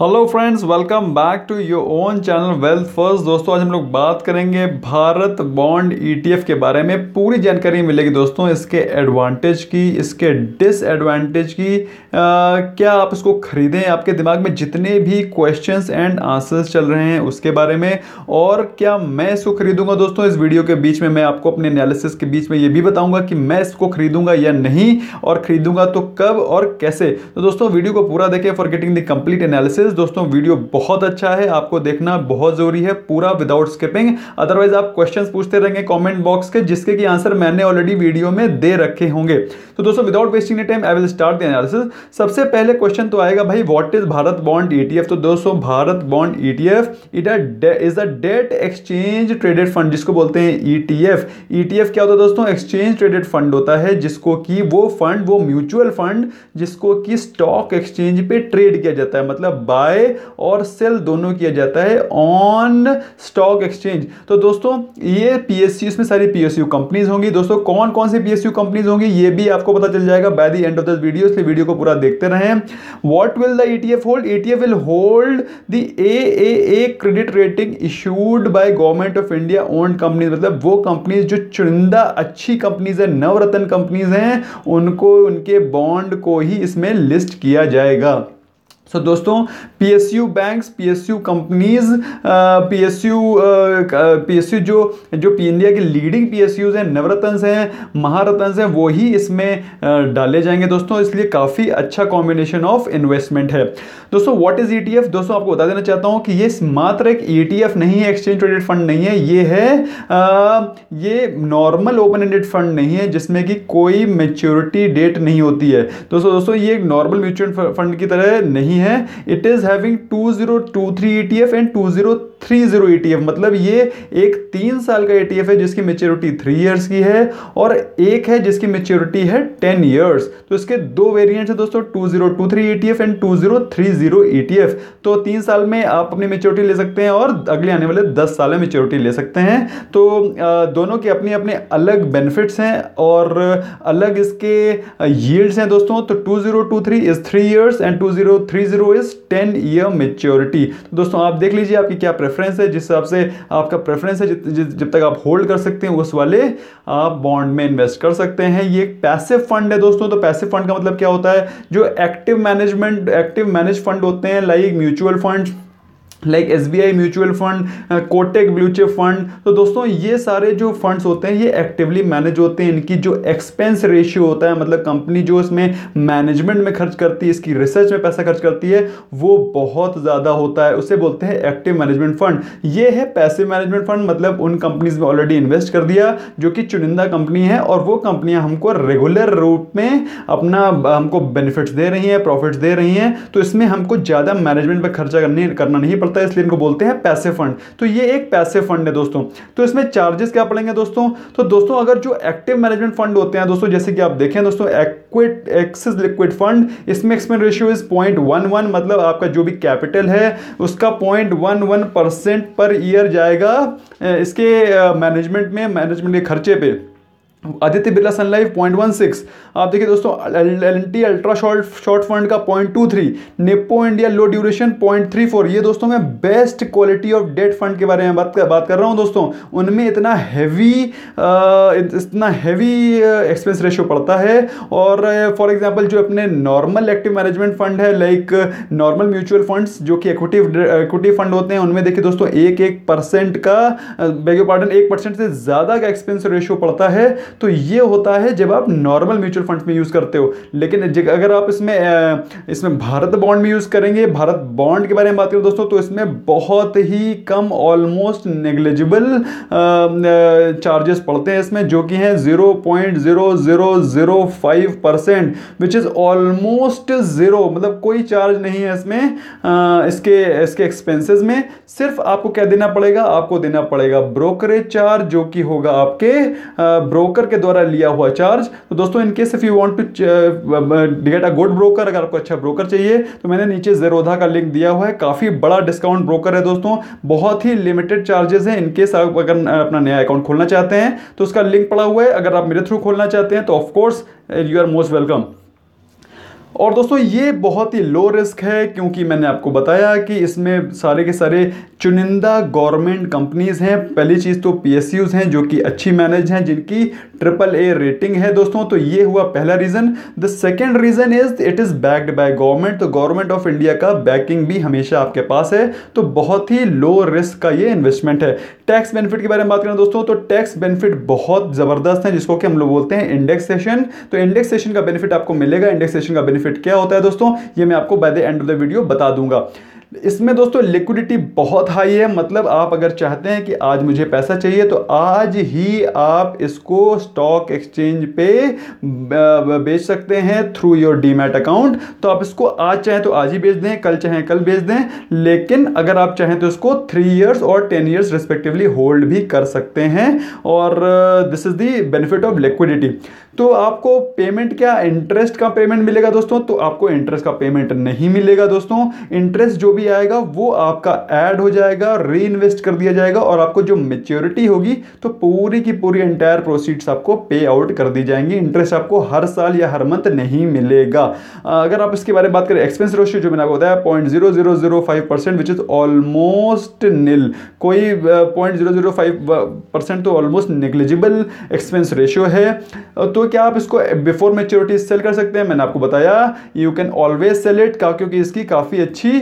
Hello friends, welcome back to your own channel wealth first. दोस्तों, आज हम लोग बात करेंगे भारत बॉन्ड ईटीएफ के बारे में। पूरी जानकारी मिलेगी दोस्तों, इसके एडवांटेज की, इसके डिसएडवांटेज की, क्या आप इसको खरीदें, आपके दिमाग में जितने भी क्वेश्चंस एंड आंसर्स चल रहे हैं उसके बारे में, और क्या मैं इसको खरीदूंगा। दोस्तों, इस वीडियो के बीच में मैं आपको अपने एनालिसिस के बीच में ये भी बताऊँगा कि मैं इसको खरीदूंगा या नहीं, और खरीदूंगा तो कब और कैसे। तो दोस्तों, वीडियो को पूरा देखें for getting the complete analysis. दोस्तों, वीडियो बहुत अच्छा है, आपको देखना बहुत जरूरी है पूरा विदाउट स्किपिंग, अदरवाइज आप क्वेश्चंस पूछते रहेंगे कमेंट बॉक्स के, जिसके की आंसर मैंने ऑलरेडी वीडियो में दे रखे होंगे। तो दोस्तों, without wasting time I will start the analysis. सबसे पहले क्वेश्चन तो आएगा भाई, what is Bharat bond ETF. तो दोस्तों, Bharat bond ETF is a debt exchange traded fund, जिसको बोलते हैं ईटीएफ। ईटीएफ क्या होता है दोस्तों? एक्सचेंज ट्रेडेड फंड होता है, जिसको कि वो म्यूचुअल फंड जिसको कि स्टॉक एक्सचेंज पे ट्रेड किया जाता है, मतलब बाय और सेल दोनों किया जाता है ऑन स्टॉक एक्सचेंज। तो दोस्तों, ये पीएसयू, इसमें सारी पीएसयू कंपनीज होंगी। दोस्तों, कौन कौन सी पीएसयू कंपनीज होंगी ये भी आपको पता चल जाएगा by the end of this video, इसलिए वीडियो को पूरा देखते रहें। What will the ETF hold? ETF will hold the AAA credit rating issued by government of India owned companies, मतलब वो कंपनीज जो चुनिंदा अच्छी कंपनीज है, नवरत्न कंपनीज हैं, उनको, उनके बॉन्ड को ही इसमें लिस्ट किया जाएगा। सो दोस्तों, PSU banks, PSU companies, PSU जो इंडिया के लीडिंग पीएसयूज हैं, नवरत्न हैं, महारत्न हैं, वो ही इसमें डाले जाएंगे दोस्तों, इसलिए काफ़ी अच्छा कॉम्बिनेशन ऑफ इन्वेस्टमेंट है। दोस्तों, व्हाट इज ईटीएफ? दोस्तों, आपको बता देना चाहता हूँ कि ये मात्र एक ईटीएफ नहीं है, एक्सचेंज ट्रेडेड फंड नहीं है, ये ये नॉर्मल ओपन एंडेड फंड नहीं है जिसमें कि कोई मैच्योरिटी डेट नहीं होती है। दोस्तों, ये एक नॉर्मल म्यूचुअल फंड की तरह नहीं है। It is having 2023 ETF and 2030 ETF, मतलब ये एक 3 साल का ETF है जिसकी मैच्योरिटी 3 इयर्स की है, और एक है जिसकी मैच्योरिटी है 10 इयर्स। तो इसके दो वेरिएंट्स हैं दोस्तों, 2023 ETF एंड 2030 ETF। तो 3 साल में आप अपनी मैच्योरिटी ले सकते हैं, और अगले आने वाले 10 साल में मैच्योरिटी ले सकते हैं। तो दोनों के अपने अपने अलग बेनिफिट्स हैं और अलग इसके यील्ड्स हैं दोस्तों। तो 2023 is 3 years and 2030 is 10 year maturity. दोस्तों, आप देख लीजिए आपकी क्या प्रेफरेंस है, जिस हिसाब से आपका प्रेफरेंस है, जब तक आप होल्ड कर सकते हैं उस वाले आप बॉन्ड में इन्वेस्ट कर सकते हैं। ये एक पैसिव फंड है दोस्तों। तो पैसिव फंड का मतलब क्या होता है? जो एक्टिव मैनेज फंड होते हैं, like mutual fund, like SBI mutual fund, Kotak blue chip fund. तो दोस्तों, ये सारे जो फंड्स होते हैं ये एक्टिवली मैनेज होते हैं। इनकी जो एक्सपेंस रेशियो होता है, मतलब कंपनी जो इसमें मैनेजमेंट में खर्च करती है, इसकी रिसर्च में पैसा खर्च करती है, वो बहुत ज़्यादा होता है, उसे बोलते हैं एक्टिव मैनेजमेंट फंड। ये है पैसिव मैनेजमेंट फंड, मतलब उन कंपनीज में ऑलरेडी इन्वेस्ट कर दिया जो कि चुनिंदा कंपनी है, और वो कंपनियाँ हमको रेगुलर रूप में अपना हमको बेनिफिट्स दे रही हैं, प्रॉफिट्स दे रही हैं, तो इसमें हमको ज़्यादा मैनेजमेंट पर खर्चा करना नहीं पड़ता, इसलिए इनको बोलते हैं पैसिव फंड। तो ये एक पैसिव फंड है दोस्तों। तो इसमें चार्जेस क्या पड़ेंगे दोस्तों? तो दोस्तों, अगर जो एक्टिव मैनेजमेंट फंड होते हैं दोस्तों, जैसे कि आप देखें दोस्तों, एक्सिस लिक्विड फंड, इसमें एक्सपेंस रेशियो इज 0.11, मतलब आपका जो भी कैपिटल है उसका 0.11% पर ईयर जाएगा इसके मैनेजमेंट में, मैनेजमेंट के खर्चे पे। आदित्य बिरला सनलाइफ 0.16, आप देखिए दोस्तों, एलएनटी अल्ट्रा शॉर्ट फंड का 0.23, निप्पो इंडिया लो ड्यूरेशन 0.34। ये दोस्तों, मैं best quality of debt fund के बारे में बात कर रहा हूँ दोस्तों। उनमें इतना हैवी एक्सपेंस रेशियो पड़ता है, और फॉर एग्जांपल जो अपने नॉर्मल एक्टिव मैनेजमेंट फंड है, लाइक नॉर्मल म्यूचुअल फंड्स जो कि इक्विटी फंड होते हैं, उनमें देखिए दोस्तों 1% से ज़्यादा का एक्सपेंस रेशियो पड़ता है। तो ये होता है जब आप नॉर्मल म्यूचुअल फंड्स में यूज़ करते हो, लेकिन अगर आप इसमें भारत बॉन्ड में यूज़ करेंगे, भारत बॉन्ड के बारे में बात करें दोस्तों, तो इसमें बहुत ही कम, ऑलमोस्ट नेग्लिजिबल चार्जेस पड़ते हैं इसमें, जो कि हैं 0.0005%, विच इज़ ऑलमोस्ट ज़ीरो, मतलब कोई चार्ज नहीं है इसमें। इसके एक्सपेंसेस में सिर्फ आपको क्या देना पड़ेगा? आपको देना पड़ेगा ब्रोकरेज चार्ज, जो कि होगा आपके ब्रोकर के द्वारा लिया हुआ चार्ज। तो दोस्तों, in case if you want to get a good broker, अगर आपको अच्छा ब्रोकर चाहिए, तो मैंने नीचे ज़ेरोधा का लिंक दिया हुआ है, काफ़ी बड़ा डिस्काउंट ब्रोकर है दोस्तों, बहुत ही लिमिटेड चार्जेस हैं। इन केस आप अगर अपना नया अकाउंट खोलना चाहते हैं तो उसका लिंक पड़ा हुआ है, अगर आप मेरे थ्रू खोलना चाहते हैं तो of course you are most welcome. और दोस्तों ये बहुत ही लो रिस्क है क्योंकि मैंने आपको बताया कि इसमें सारे के सारे चुनिंदा गवर्नमेंट कंपनीज़ हैं। पहली चीज़ तो PSUs हैं जो कि अच्छी मैनेज हैं, जिनकी AAA रेटिंग है दोस्तों। तो ये हुआ पहला reason. The second reason is it is backed by government, तो गवर्नमेंट ऑफ इंडिया का बैकिंग भी हमेशा आपके पास है, तो बहुत ही लो रिस्क का ये इन्वेस्टमेंट है। टैक्स बेनिफिट के बारे में बात करें दोस्तों, तो टैक्स बेनिफिट बहुत ज़बरदस्त है जिसको कि हम लोग बोलते हैं इंडेक्सेशन। तो इंडेक्सेशन का बेनिफिट आपको मिलेगा। इंडेक्सेशन का बेनिफिट क्या होता है दोस्तों, ये मैं आपको by the end of the video बता दूंगा। इसमें दोस्तों लिक्विडिटी बहुत हाई है, मतलब आप अगर चाहते हैं कि आज मुझे पैसा चाहिए तो आज ही आप इसको स्टॉक एक्सचेंज पे बेच सकते हैं थ्रू योर डीमैट अकाउंट। तो आप इसको आज चाहें तो आज ही बेच दें, कल चाहें कल बेच दें, लेकिन अगर आप चाहें तो इसको 3 इयर्स और 10 इयर्स रिस्पेक्टिवली होल्ड भी कर सकते हैं। और this is the benefit of liquidity. तो आपको पेमेंट क्या इंटरेस्ट का पेमेंट मिलेगा दोस्तों, तो आपको इंटरेस्ट का पेमेंट नहीं मिलेगा दोस्तों। इंटरेस्ट जो भी आएगा वो आपका ऐड हो जाएगा, रीइन्वेस्ट कर दिया जाएगा और आपको जो मैच्योरिटी होगी तो पूरी की पूरी एंटायर प्रोसीड्स आपको पे आउट कर दी जाएंगी। इंटरेस्ट आपको हर साल या हर मंथ नहीं मिलेगा। अगर आप इसके बारे में बात करें, एक्सपेंस रेशियो जो मैंने आपको बताया 0.0005% विच इज ऑलमोस्ट निल, कोई 0.005% तो ऑलमोस्ट नेग्लिजिबल एक्सपेंस रेशियो है। तो क्या आप इसको बिफोर मैच्योरिटी सेल कर सकते हैं? मैंने आपको बताया you can always sell it, क्योंकि इसकी काफ़ी अच्छी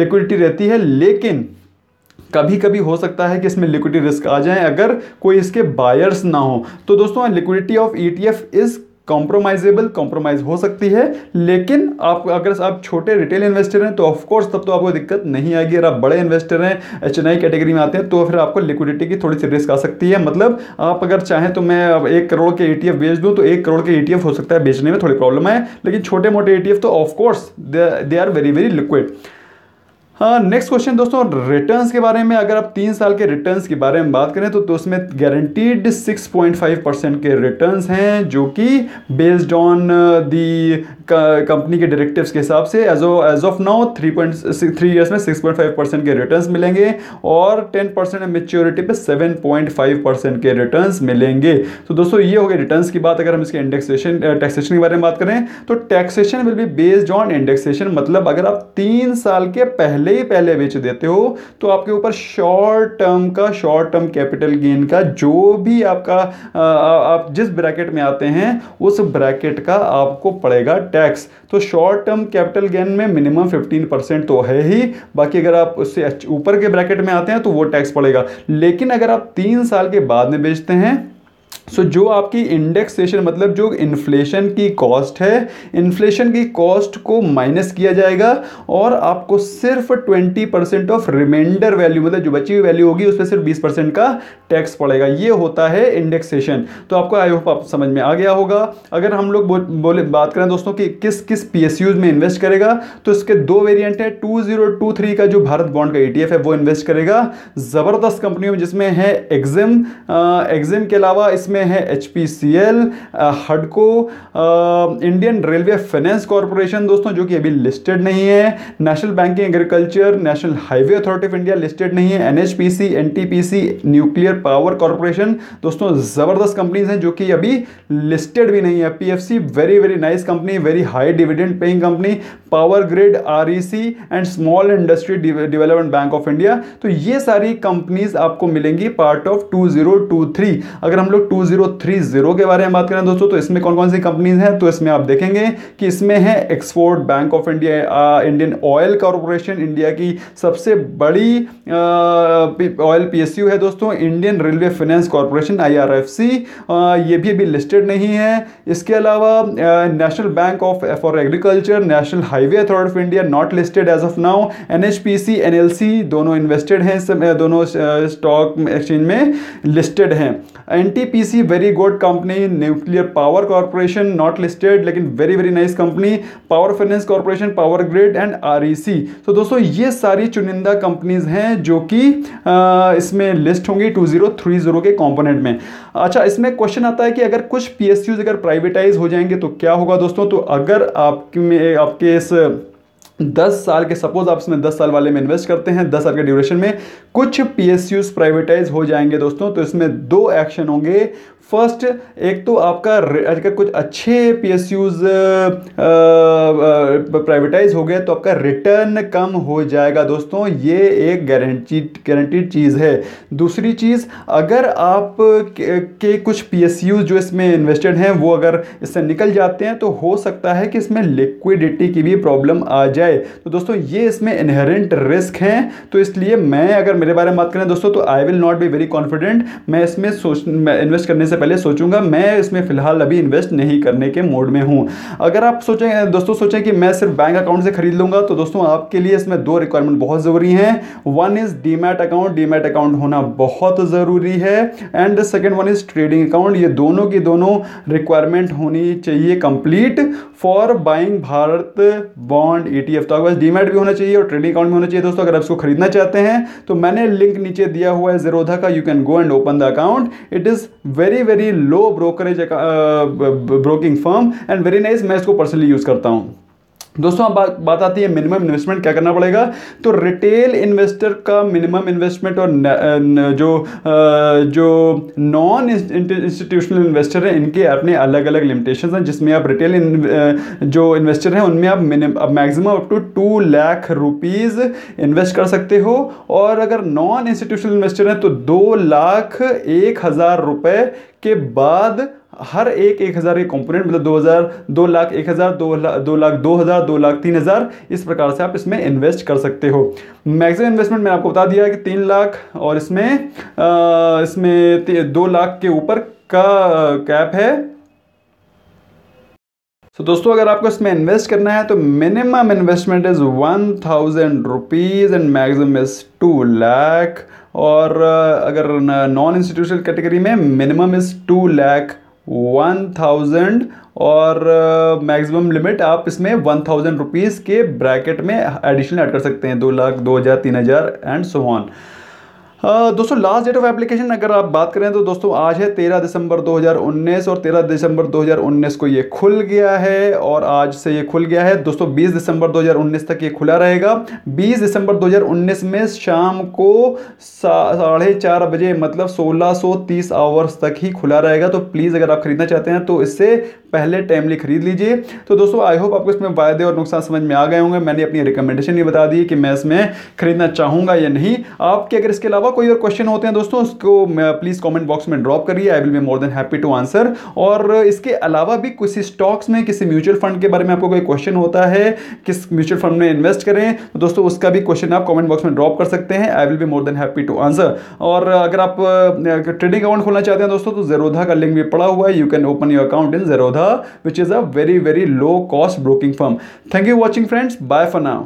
लिक्विडिटी रहती है, लेकिन कभी कभी हो सकता है कि इसमें लिक्विडिटी रिस्क आ जाए अगर कोई इसके बायर्स ना हो। तो दोस्तों liquidity of ETF is compromisable, compromise हो सकती है, लेकिन आप अगर आप छोटे रिटेल इन्वेस्टर हैं तो ऑफकोर्स तब तो आपको दिक्कत नहीं आएगी। अगर आप बड़े इन्वेस्टर हैं, HNI कैटेगरी में आते हैं, तो फिर आपको लिक्विडिटी की थोड़ी सी रिस्क आ सकती है। मतलब आप अगर चाहें तो मैं 1 करोड़ के ETF बेच दूँ तो 1 करोड़ के ETF हो सकता है बेचने में थोड़ी प्रॉब्लम आए, लेकिन छोटे मोटे ETF तो of course they are very very liquid. Next question दोस्तों रिटर्न्स के बारे में। अगर आप 3 साल के रिटर्न्स के बारे में बात करें तो उसमें गारंटीड 6.5% के रिटर्न्स हैं जो कि बेस्ड ऑन दी कंपनी के डायरेक्टिव्स के हिसाब से एज ऑफ नाउ 3 इयर्स में 6.5% के रिटर्न्स मिलेंगे और 10% मेच्योरिटी पे 7.5% के रिटर्न्स मिलेंगे। तो दोस्तों ये हो गए रिटर्न्स की बात। अगर हम इसके इंडेक्सेशन टैक्सेशन के बारे में बात करें तो taxation will be based on indexation, मतलब अगर आप 3 साल के पहले बेच देते हो तो आपके ऊपर शॉर्ट टर्म कैपिटल गेन का जो भी आपका आप जिस ब्रैकेट में आते हैं उस ब्रैकेट का आपको पड़ेगा टैक्स। तो शॉर्ट टर्म कैपिटल गेन में मिनिमम 15% तो है ही, बाकी अगर आप उससे ऊपर के ब्रैकेट में आते हैं तो वो टैक्स पड़ेगा। लेकिन अगर आप 3 साल के बाद में बेचते हैं सो जो आपकी इंडेक्सेशन मतलब जो इन्फ्लेशन की कॉस्ट है, इन्फ्लेशन की कॉस्ट को माइनस किया जाएगा और आपको सिर्फ 20% ऑफ रिमाइंडर वैल्यू, मतलब जो बची हुई वैल्यू होगी उस पर सिर्फ 20% का टैक्स पड़ेगा। ये होता है इंडेक्सेशन। तो आपको आई होप आप समझ में आ गया होगा। अगर हम लोग बात करें दोस्तों कि किस किस PSUs में इन्वेस्ट करेगा, तो इसके 2 वेरियंट है। 2023 का जो भारत बॉन्ड का ETF है वो इन्वेस्ट करेगा ज़बरदस्त कंपनियों में, जिसमें है एग्जिम के अलावा इसमें है HPCL, HUDCO, Indian railway finance corporation दोस्तों जो कि अभी लिस्टेड नहीं है, national bank for agriculture, national highway authority of India listed नहीं है, NHPC, NTPC, nuclear power corporation दोस्तों जबरदस्त कंपनीज हैं जो कि अभी लिस्टेड भी नहीं है, PFC very very nice company, very high dividend paying company, power grid, REC and small industries development bank of India. तो ये सारी कंपनीज आपको मिलेंगी पार्ट ऑफ 2023। अगर हम लोग 2030 के बारे में बात करें दोस्तों तो इसमें कौन कौन सी कंपनीज हैं, तो इसमें आप देखेंगे कि इसमें है export bank of India, Indian oil corporation India की सबसे बड़ी ऑयल PSU है दोस्तों, Indian railway finance corporation IRFC, ये भी अभी लिस्टेड नहीं है। इसके अलावा national bank of for agriculture, national highway authority of India not listed as of now, NHPC, NLC दोनों इन्वेस्टेड हैं, दोनों स्टॉक एक्सचेंज में लिस्टेड हैं। NTPC very good company, nuclear power corporation not listed लेकिन very very nice company, power finance corporation, power grid and REC। तो दोस्तों ये सारी चुनिंदा कंपनीज हैं जो कि इसमें लिस्ट होंगी 2030 के कंपोनेंट में। अच्छा, इसमें क्वेश्चन आता है कि अगर कुछ PSUs अगर प्राइवेटाइज हो जाएंगे तो क्या होगा दोस्तों। तो अगर आपके इस 10 साल के, सपोज आप इसमें 10 साल वाले में इन्वेस्ट करते हैं, 10 साल के ड्यूरेशन में कुछ PSUs प्राइवेटाइज हो जाएंगे दोस्तों। तो इसमें दो एक्शन होंगे। फर्स्ट, एक तो आपका कुछ अच्छे PSUs प्राइवेटाइज हो गए तो आपका रिटर्न कम हो जाएगा दोस्तों, ये एक गारंटीड चीज़ है। दूसरी चीज़, अगर आप के कुछ PSUs जो इसमें इन्वेस्टेड हैं वो अगर इससे निकल जाते हैं तो हो सकता है कि इसमें लिक्विडिटी की भी प्रॉब्लम आ जाए। तो दोस्तों ये इसमें इनहेरेंट रिस्क हैं, तो इसलिए मैं अगर मेरे बारे में बात करें दोस्तों तो I will not be very confident. मैं इसमें इन्वेस्ट करने से पहले सोचूंगा, मैं इसमें फिलहाल अभी इन्वेस्ट नहीं करने के मूड में हूं। अगर आप सोचें कि मैं सिर्फ बैंक अकाउंट से खरीद लूंगा तो दोस्तों आपके लिए इसमें दो रिक्वायरमेंट बहुत जरूरी हैं। वन इज डीमैट अकाउंट होना बहुत जरूरी है, and second one is trading account. ये दोनों की दोनों रिक्वायरमेंट होनी चाहिए complete for buying Bharat bond ETF। तो आपके पास डीमैट भी होना चाहिए और ट्रेडिंग अकाउंट भी होना चाहिए दोस्तों। अगर आप इसको खरीदना चाहते हैं तो मैंने लिंक नीचे दिया हुआ है ज़ीरोधा का, you can go and open the account. It is very very low broking firm and very nice. मैं इसको पर्सनली यूज़ करता हूँ दोस्तों। अब बात आती है मिनिमम इन्वेस्टमेंट क्या करना पड़ेगा। तो रिटेल इन्वेस्टर का मिनिमम इन्वेस्टमेंट और जो नॉन इंस्टीट्यूशनल इन्वेस्टर हैं इनके अपने अलग अलग लिमिटेशंस हैं, जिसमें आप रिटेल जो इन्वेस्टर हैं उनमें आप maximum up to 2 lakh rupees invest कर सकते हो, और अगर नॉन इंस्टीट्यूशनल इन्वेस्टर हैं तो 2,01,000 रुपये के बाद हर एक 1,000 के कॉम्पोनेंट, मतलब 2,00,000, 2,02,000, 2,02,000, 2,03,000 इस प्रकार से आप इसमें इन्वेस्ट कर सकते हो। मैक्सिमम इन्वेस्टमेंट मैंने आपको बता दिया है कि 3 लाख, और इसमें 2 लाख के ऊपर का कैप है। तो दोस्तों अगर आपको इसमें इन्वेस्ट करना है तो minimum investment is 1,000 rupees and maximum is 2 lakh, और अगर नॉन इंस्टीट्यूशनल कैटेगरी में मिनिमम इज़ 2,01,000 और मैक्सिमम लिमिट आप इसमें 1,000 रुपीज़ के ब्रैकेट में एडिशनल ऐड कर सकते हैं, 2 लाख, 2,000, 3,000 एंड सो ऑन। दोस्तों लास्ट डेट ऑफ एप्लीकेशन अगर आप बात करें तो दोस्तों आज है 13 दिसंबर 2019 और 13 दिसंबर 2019 को ये खुल गया है, और आज से ये खुल गया है दोस्तों। 20 दिसंबर 2019 तक ये खुला रहेगा। 20 दिसंबर 2019 में शाम को 4:30 बजे, मतलब 1630 आवर्स तक ही खुला रहेगा। तो प्लीज़ अगर आप खरीदना चाहते हैं तो इससे पहले टाइमली खरीद लीजिए। तो दोस्तों आई होप आपको इसमें फायदे और नुकसान समझ में आ गए होंगे। मैंने अपनी रिकमेंडेशन ये बता दी कि मैं इसमें खरीदना चाहूँगा या नहीं। आपके अगर इसके अलावा कोई और क्वेश्चन होते हैं दोस्तों उसको प्लीज़ कमेंट बॉक्स में ड्रॉप करिए, I will be more than happy to answer. और इसके अलावा भी किसी स्टॉक्स में, किसी म्यूचुअल फंड के बारे में आपको कोई क्वेश्चन होता है, किस म्यूचुअल फंड में इन्वेस्ट करें, तो दोस्तों उसका भी क्वेश्चन आप कमेंट बॉक्स में ड्रॉप कर सकते हैं, I will be more than happy to answer. और अगर आप ट्रेडिंग अकाउंट खोलना चाहते हैं दोस्तों तो ज़ीरोधा का लिंक भी पड़ा हुआ है, you can open your account in Zerodha, which is a very, very low cost broking firm. Thank you for watching friends. Bye for now.